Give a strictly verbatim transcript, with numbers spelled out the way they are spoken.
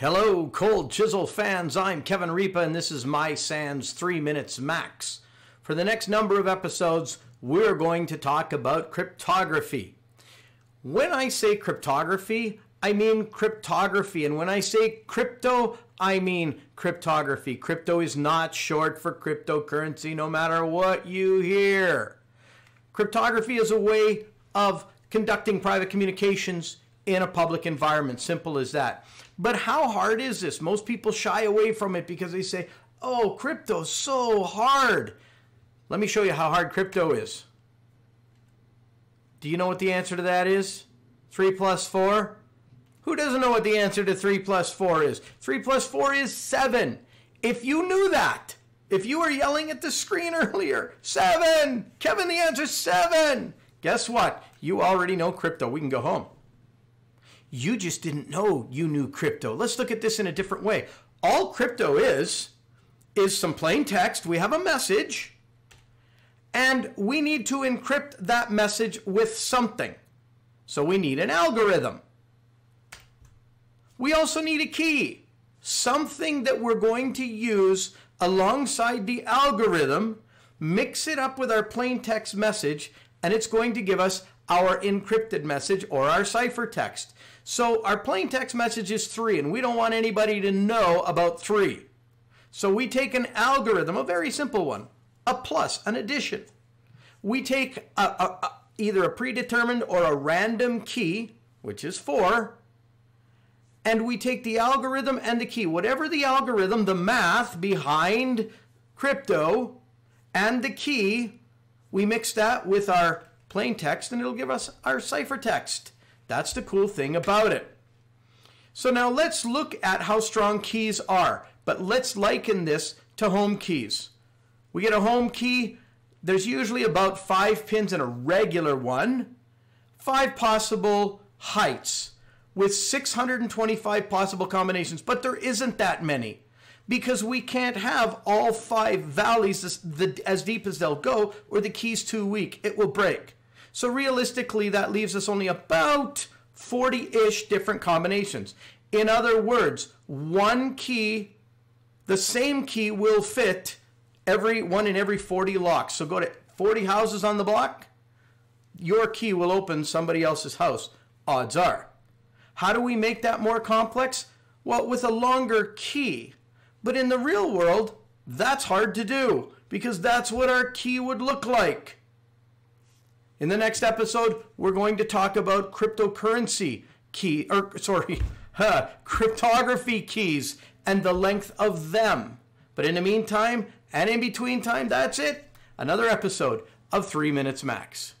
Hello, Cold Chisel fans. I'm Kevin Ripa, and this is my SANS three minutes max. For the next number of episodes, we're going to talk about cryptography. When I say cryptography, I mean cryptography. And when I say crypto, I mean cryptography. Crypto is not short for cryptocurrency, no matter what you hear. Cryptography is a way of conducting private communications in a public environment. Simple as that. But how hard is this? Most people shy away from it because they say, oh, crypto's so hard. Let me show you how hard crypto is. Do you know what the answer to that is? three plus four? Who doesn't know what the answer to three plus four is? three plus four is seven. If you knew that, if you were yelling at the screen earlier, seven, Kevin, the answer is seven. Guess what? You already know crypto. We can go home. You just didn't know you knew crypto. Let's look at this in a different way. All crypto is, is some plain text. We have a message, and we need to encrypt that message with something. So we need an algorithm. We also need a key, something that we're going to use alongside the algorithm, mix it up with our plain text message, and it's going to give us our encrypted message or our ciphertext. So our plain text message is three, and we don't want anybody to know about three. So we take an algorithm, a very simple one, a plus, an addition. We take a, a, a, either a predetermined or a random key, which is four, and we take the algorithm and the key, whatever the algorithm, the math behind crypto and the key, we mix that with our plain text, and it'll give us our ciphertext. That's the cool thing about it. So now let's look at how strong keys are, but let's liken this to home keys. We get a home key. There's usually about five pins in a regular one, five possible heights with six hundred twenty-five possible combinations, but there isn't that many, because we can't have all five valleys as, the, as deep as they'll go, or the key's too weak. It will break. So realistically, that leaves us only about forty-ish different combinations. In other words, one key, the same key will fit every one in every forty locks. So go to forty houses on the block, your key will open somebody else's house, odds are. How do we make that more complex? Well, with a longer key. But in the real world, that's hard to do, because that's what our key would look like. In the next episode, we're going to talk about cryptocurrency key, or sorry, huh, cryptography keys and the length of them. But in the meantime, and in between time, that's it. Another episode of three minutes max.